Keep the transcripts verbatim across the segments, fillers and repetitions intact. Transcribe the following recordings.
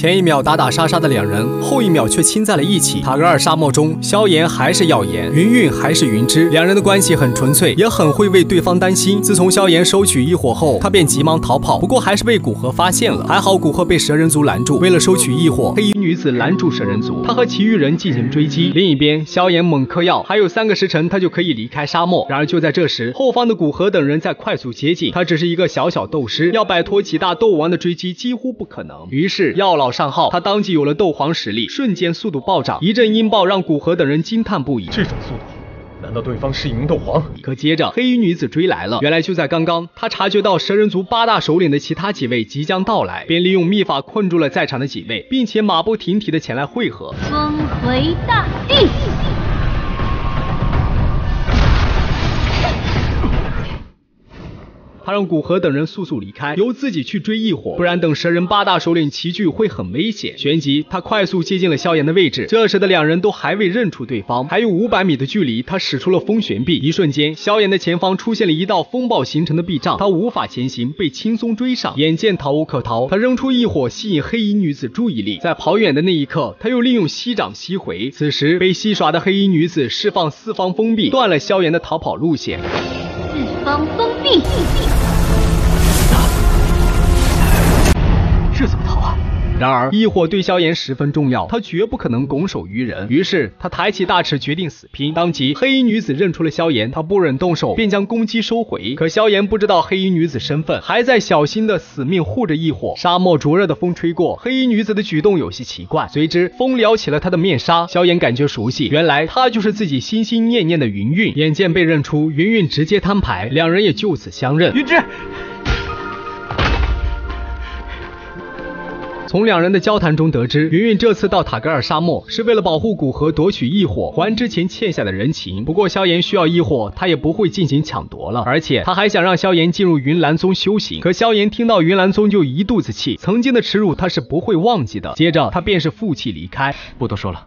前一秒打打杀杀的两人，后一秒却亲在了一起。塔格尔沙漠中，萧炎还是耀炎，云韵还是云芝，两人的关系很纯粹，也很会为对方担心。自从萧炎收取异火后，他便急忙逃跑，不过还是被古河发现了。还好古河被蛇人族拦住，为了收取异火，黑衣女子拦住蛇人族，她和其余人进行追击。另一边，萧炎猛嗑药，还有三个时辰他就可以离开沙漠。然而就在这时，后方的古河等人在快速接近，他只是一个小小斗师，要摆脱几大斗王的追击几乎不可能。于是药老上号，他当即有了斗皇实力，瞬间速度暴涨，一阵音爆让古河等人惊叹不已。这种速度，难道对方是一名斗皇？可接着黑衣女子追来了。原来就在刚刚，她察觉到蛇人族八大首领的其他几位即将到来，便利用秘法困住了在场的几位，并且马不停蹄的前来会合。风回大地。他让古河等人速速离开，由自己去追异火，不然等蛇人八大首领齐聚会很危险。旋即，他快速接近了萧炎的位置。这时的两人都还未认出对方，还有五百米的距离，他使出了风旋臂。一瞬间，萧炎的前方出现了一道风暴形成的壁障，他无法前行，被轻松追上。眼见逃无可逃，他扔出异火吸引黑衣女子注意力。在跑远的那一刻，他又利用吸掌吸回。此时，被吸耍的黑衣女子释放四方封闭，断了萧炎的逃跑路线。四方封闭。这怎么逃啊？然而异火对萧炎十分重要，他绝不可能拱手于人。于是他抬起大尺，决定死拼。当即黑衣女子认出了萧炎，她不忍动手，便将攻击收回。可萧炎不知道黑衣女子身份，还在小心的死命护着异火。沙漠灼热的风吹过，黑衣女子的举动有些奇怪，随之风撩起了她的面纱。萧炎感觉熟悉，原来她就是自己心心念念的云韵。眼见被认出，云韵直接摊牌，两人也就此相认。云芝。从两人的交谈中得知，云韵这次到塔格尔沙漠是为了保护古河，夺取异火，还之前欠下的人情。不过萧炎需要异火，他也不会进行抢夺了，而且他还想让萧炎进入云岚宗修行。可萧炎听到云岚宗就一肚子气，曾经的耻辱他是不会忘记的。接着他便是负气离开。不多说了，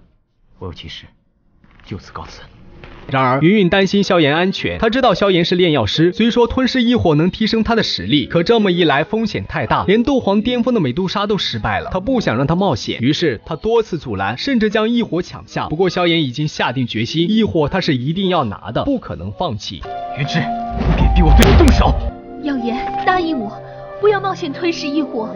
我有急事，就此告辞。然而云韵担心萧炎安全，她知道萧炎是炼药师，虽说吞噬异火能提升他的实力，可这么一来风险太大，连斗皇巅峰的美杜莎都失败了，她不想让他冒险。于是她多次阻拦，甚至将异火抢下。不过萧炎已经下定决心，异火他是一定要拿的，不可能放弃。云芝，别逼我对你动手！耀炎，答应我，不要冒险吞噬异火。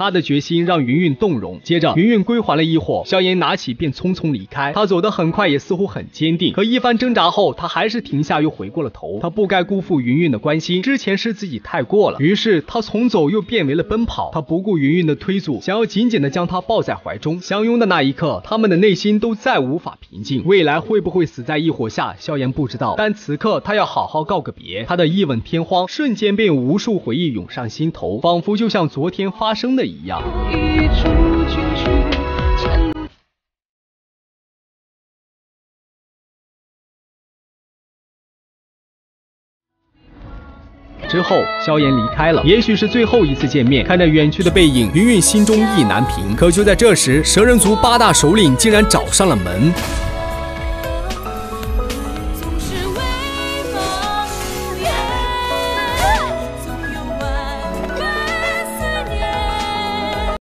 他的决心让云韵动容。接着云韵归还了异火，萧炎拿起便匆匆离开。他走得很快，也似乎很坚定，可一番挣扎后他还是停下，又回过了头。他不该辜负云韵的关心，之前是自己太过了。于是他从走又变为了奔跑，他不顾云韵的推阻，想要紧紧的将她抱在怀中。相拥的那一刻，他们的内心都再无法平静。未来会不会死在异火下，萧炎不知道，但此刻他要好好告个别。他的义愤天荒瞬间便有无数回忆涌上心头，仿佛就像昨天发生的一样。之后萧炎离开了，也许是最后一次见面。看着远去的背影，云韵心中意难平。可就在这时，蛇人族八大首领竟然找上了门。